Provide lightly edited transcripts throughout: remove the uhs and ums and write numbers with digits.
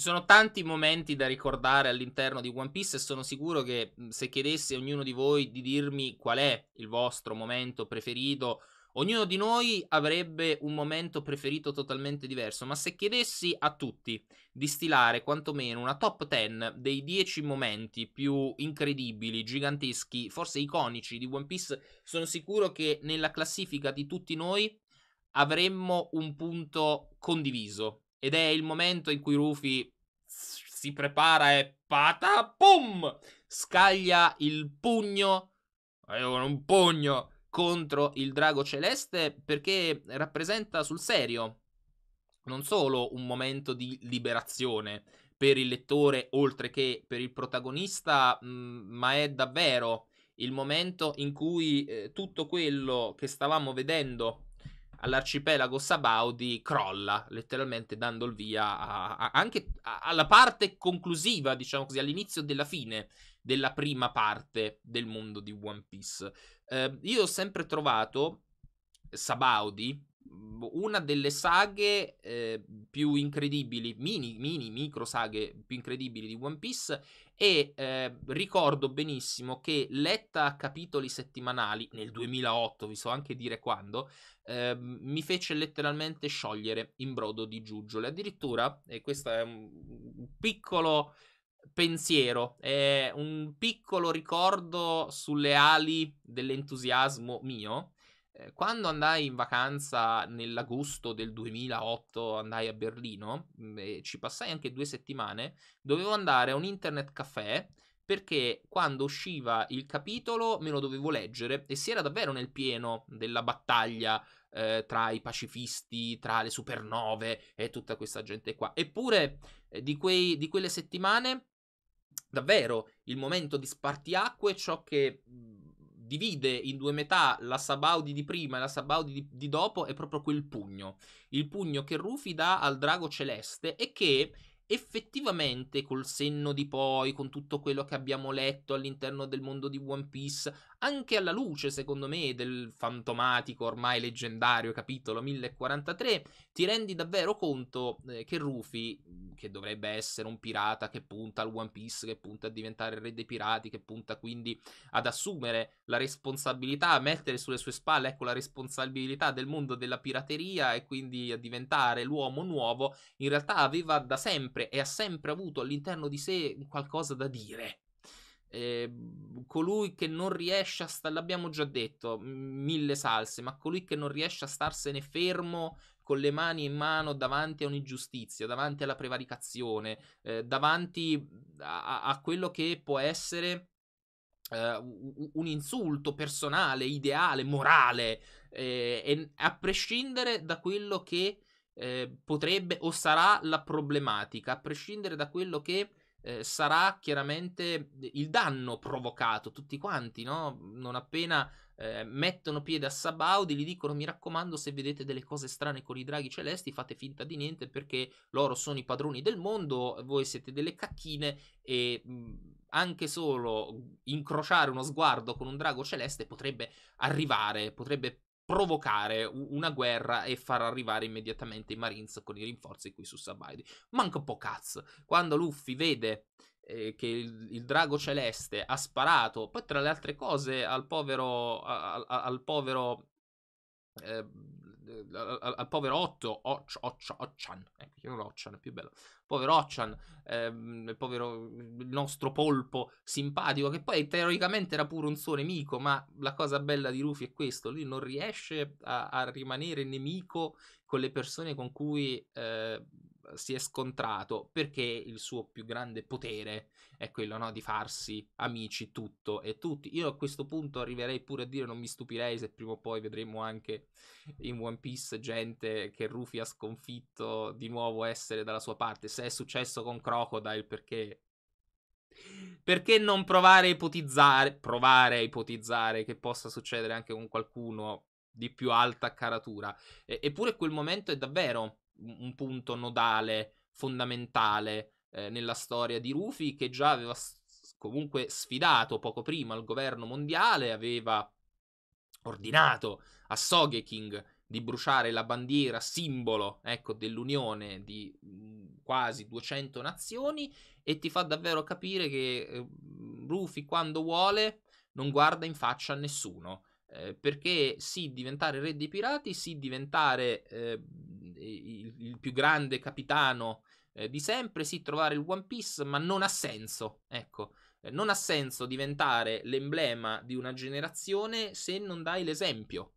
Ci sono tanti momenti da ricordare all'interno di One Piece e sono sicuro che se chiedessi a ognuno di voi di dirmi qual è il vostro momento preferito, ognuno di noi avrebbe un momento preferito totalmente diverso, ma se chiedessi a tutti di stilare quantomeno una top 10 dei 10 momenti più incredibili, giganteschi, forse iconici di One Piece, sono sicuro che nella classifica di tutti noi avremmo un punto condiviso. Ed è il momento in cui Rufy si prepara e patapum! Scaglia il pugno, un pugno contro il Drago Celeste, perché rappresenta sul serio non solo un momento di liberazione per il lettore oltre che per il protagonista, ma è davvero il momento in cui tutto quello che stavamo vedendo all'arcipelago Sabaody crolla, letteralmente dando il via alla parte conclusiva, diciamo così, all'inizio della fine della prima parte del mondo di One Piece. Io ho sempre trovato Sabaody una delle saghe più incredibili, micro saghe più incredibili di One Piece, e ricordo benissimo che letta a capitoli settimanali nel 2008, vi so anche dire quando, mi fece letteralmente sciogliere in brodo di giuggiole. Addirittura, e questo è un piccolo pensiero, è un piccolo ricordo sulle ali dell'entusiasmo mio, quando andai in vacanza nell'agosto del 2008, andai a Berlino e ci passai anche 2 settimane, dovevo andare a un internet caffè perché quando usciva il capitolo me lo dovevo leggere e si era davvero nel pieno della battaglia tra i pacifisti, tra le supernove e tutta questa gente qua. Eppure di quelle settimane davvero il momento di spartiacque, ciò che divide in due metà la Sabaody di prima e la Sabaody di dopo, è proprio quel pugno. Il pugno che Rufy dà al Drago Celeste e che effettivamente, col senno di poi, con tutto quello che abbiamo letto all'interno del mondo di One Piece, anche alla luce, secondo me, del fantomatico, ormai leggendario capitolo 1043, ti rendi davvero conto che Rufy, che dovrebbe essere un pirata che punta al One Piece, che punta a diventare il re dei pirati, che punta quindi ad assumere la responsabilità, a mettere sulle sue spalle, ecco, la responsabilità del mondo della pirateria e quindi a diventare l'uomo nuovo, in realtà aveva da sempre e ha sempre avuto all'interno di sé qualcosa da dire. Colui che non riesce a l'abbiamo già detto mille salse, ma colui che non riesce a starsene fermo con le mani in mano davanti a un'ingiustizia, davanti alla prevaricazione, davanti a quello che può essere un insulto personale, ideale, morale, e a prescindere da quello che potrebbe o sarà la problematica, a prescindere da quello che sarà chiaramente il danno provocato. Tutti quanti, no? Non appena mettono piede a Sabaody gli dicono: mi raccomando, se vedete delle cose strane con i draghi celesti fate finta di niente, perché loro sono i padroni del mondo, voi siete delle cacchine e anche solo incrociare uno sguardo con un drago celeste potrebbe arrivare, potrebbe provocare una guerra e far arrivare immediatamente i Marines con i rinforzi qui su Sabaody. Manca un po' cazzo. Quando Luffy vede che il Drago Celeste ha sparato, poi tra le altre cose al povero Occhan, ecco, non Occhan, è più bello, povero Occhan, il nostro polpo simpatico, che poi teoricamente era pure un suo nemico, ma la cosa bella di Rufy è questo: lui non riesce a rimanere nemico con le persone con cui si è scontrato, perché il suo più grande potere è quello, no, di farsi amici tutto e tutti. Io a questo punto arriverei pure a dire: non mi stupirei se prima o poi vedremo anche in One Piece gente che Rufy ha sconfitto di nuovo essere dalla sua parte, se è successo con Crocodile, perché non provare a ipotizzare, che possa succedere anche con qualcuno di più alta caratura. Eppure quel momento è davvero un punto nodale, fondamentale nella storia di Rufy, che già aveva comunque sfidato poco prima il governo mondiale, aveva ordinato a Sogeking di bruciare la bandiera simbolo, ecco, dell'unione di quasi 200 nazioni, e ti fa davvero capire che Rufy, quando vuole, non guarda in faccia a nessuno, perché sì diventare re dei pirati, sì diventare il più grande capitano di sempre, sì trovare il One Piece, ma non ha senso, ecco. Non ha senso diventare l'emblema di una generazione se non dai l'esempio.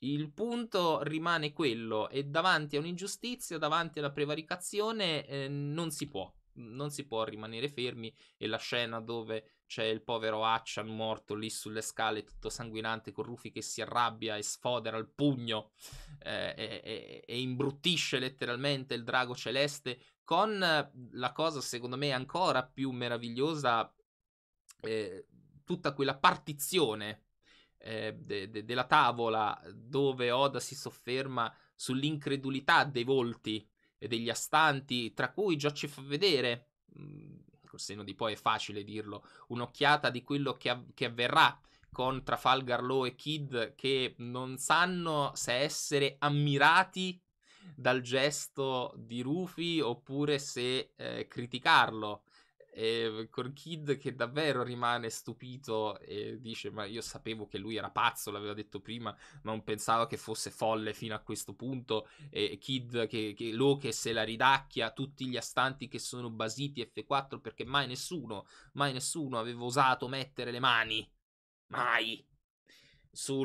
Il punto rimane quello, e davanti a un'ingiustizia, davanti alla prevaricazione, non si può rimanere fermi. E la scena dove c'è il povero Hatchan morto lì sulle scale, tutto sanguinante, con Rufy che si arrabbia e sfodera il pugno e imbruttisce letteralmente il Drago Celeste, con la cosa secondo me ancora più meravigliosa, tutta quella partizione della tavola, dove Oda si sofferma sull'incredulità dei volti e degli astanti, tra cui già ci fa vedere, col senno di poi è facile dirlo, un'occhiata di quello che avverrà con Trafalgar Law e Kid, che non sanno se essere ammirati dal gesto di Rufy oppure se criticarlo. Con Kid che davvero rimane stupito e dice: ma io sapevo che lui era pazzo, l'aveva detto prima, ma non pensavo che fosse folle fino a questo punto. Kid che se la ridacchia, tutti gli astanti che sono basiti F4 perché mai nessuno aveva osato mettere le mani mai su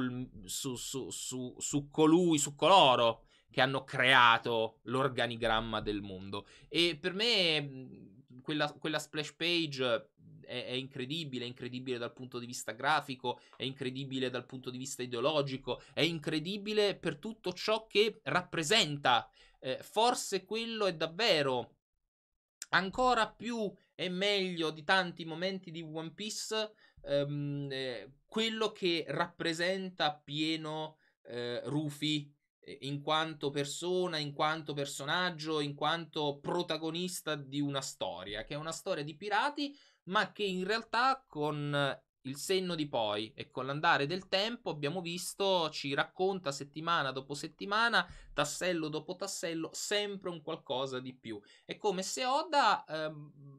coloro che hanno creato l'organigramma del mondo. E per me quella splash page è incredibile dal punto di vista grafico, è incredibile dal punto di vista ideologico, è incredibile per tutto ciò che rappresenta. Forse quello è davvero ancora più e meglio di tanti momenti di One Piece, quello che rappresenta pieno Rufy in quanto persona, in quanto personaggio, in quanto protagonista di una storia, che è una storia di pirati, ma che in realtà con il senno di poi e con l'andare del tempo abbiamo visto ci racconta settimana dopo settimana, tassello dopo tassello, sempre un qualcosa di più. È come se Oda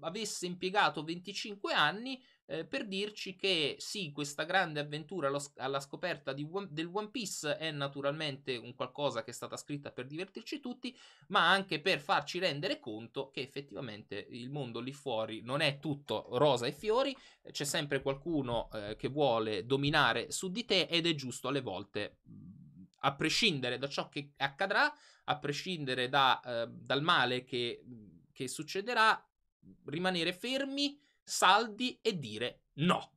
avesse impiegato 25 anni per dirci che sì, questa grande avventura alla scoperta del One Piece è naturalmente un qualcosa che è stata scritta per divertirci tutti, ma anche per farci rendere conto che effettivamente il mondo lì fuori non è tutto rosa e fiori, c'è sempre qualcuno che vuole dominare su di te, ed è giusto alle volte, a prescindere da ciò che accadrà, a prescindere dal male che succederà, rimanere fermi, saldi e dire no,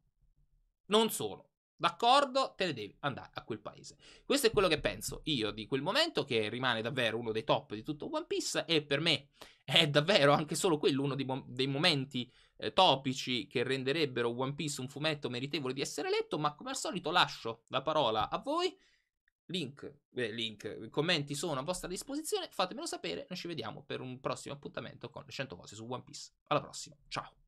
non sono d'accordo, te ne devi andare a quel paese. Questo è quello che penso io di quel momento, che rimane davvero uno dei top di tutto One Piece, e per me è davvero anche solo quello uno dei momenti topici che renderebbero One Piece un fumetto meritevole di essere letto. Ma come al solito lascio la parola a voi, commenti sono a vostra disposizione, fatemelo sapere, noi ci vediamo per un prossimo appuntamento con le 100 cose su One Piece. Alla prossima, ciao!